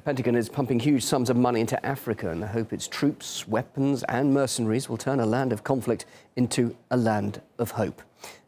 The Pentagon is pumping huge sums of money into Africa in the hope its troops, weapons and mercenaries will turn a land of conflict into a land of hope.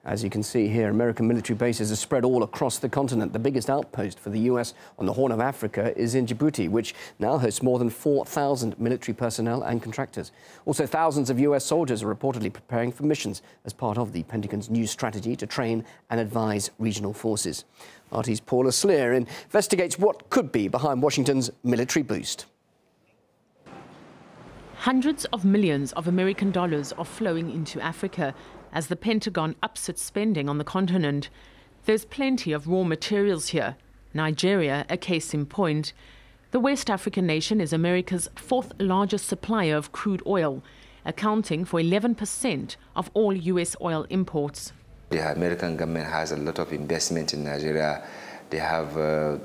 As you can see here, American military bases are spread all across the continent. The biggest outpost for the US on the Horn of Africa is in Djibouti, which now hosts more than 4,000 military personnel and contractors. Also, thousands of US soldiers are reportedly preparing for missions as part of the Pentagon's new strategy to train and advise regional forces. RT's Paula Slier investigates what could be behind Washington's military boost. Hundreds of millions of American dollars are flowing into Africa as the Pentagon ups its spending on the continent. There's plenty of raw materials here. Nigeria, a case in point. The West African nation is America's fourth largest supplier of crude oil, accounting for 11% of all U.S. oil imports. The American government has a lot of investment in Nigeria. They have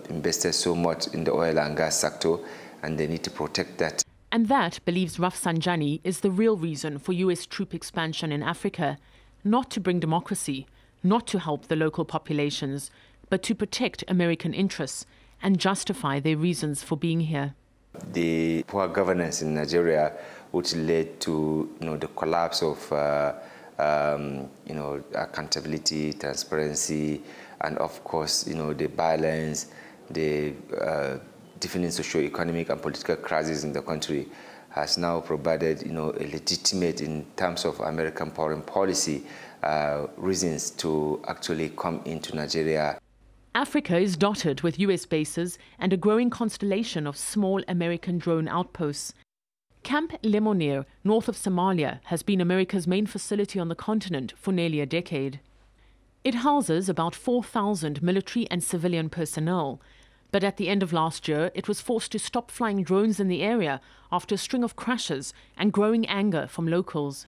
invested so much in the oil and gas sector, and they need to protect that. And that, believes Rafsanjani, is the real reason for U.S. troop expansion in Africa. Not to bring democracy, not to help the local populations, but to protect American interests and justify their reasons for being here. The poor governance in Nigeria, which led to the collapse of accountability, transparency, and of course the violence, the different socio-economic and political crises in the country, has now provided a legitimate, in terms of American foreign policy, reasons to actually come into Nigeria. Africa is dotted with US bases and a growing constellation of small American drone outposts. Camp Lemonnier, north of Somalia, has been America's main facility on the continent for nearly a decade. It houses about 4,000 military and civilian personnel. But at the end of last year, it was forced to stop flying drones in the area after a string of crashes and growing anger from locals.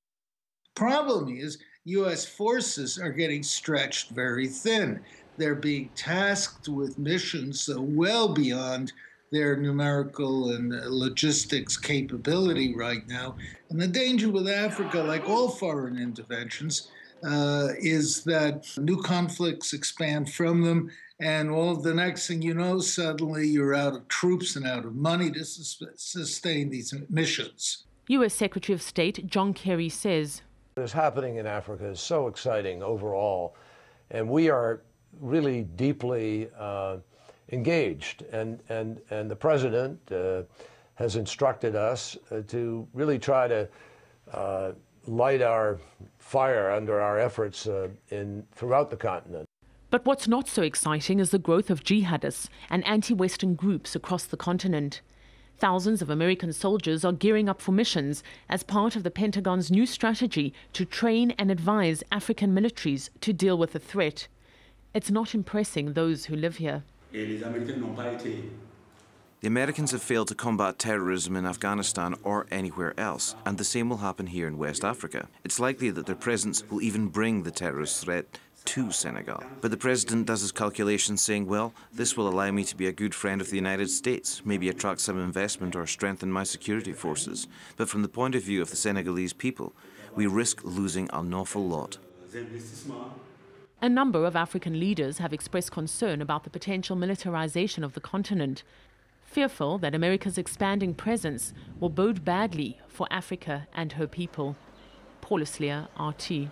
Problem is, U.S. forces are getting stretched very thin. They're being tasked with missions well beyond their numerical and logistics capability right now. And the danger with Africa, like all foreign interventions, is that new conflicts expand from them, and all the next thing you know, suddenly you're out of troops and out of money to sustain these missions. U.S. Secretary of State John Kerry says, what is happening in Africa is so exciting overall, and we are really deeply engaged. And the President has instructed us to really try to light our fire under our efforts throughout the continent. But what's not so exciting is the growth of jihadists and anti-Western groups across the continent. Thousands of American soldiers are gearing up for missions as part of the Pentagon's new strategy to train and advise African militaries to deal with the threat. It's not impressing those who live here. The Americans have failed to combat terrorism in Afghanistan or anywhere else, and the same will happen here in West Africa. It's likely that their presence will even bring the terrorist threat to Senegal. But the President does his calculations saying, well, this will allow me to be a good friend of the United States, maybe attract some investment or strengthen my security forces. But from the point of view of the Senegalese people, we risk losing an awful lot. A number of African leaders have expressed concern about the potential militarization of the continent, fearful that America's expanding presence will bode badly for Africa and her people. Paula Slier, RT.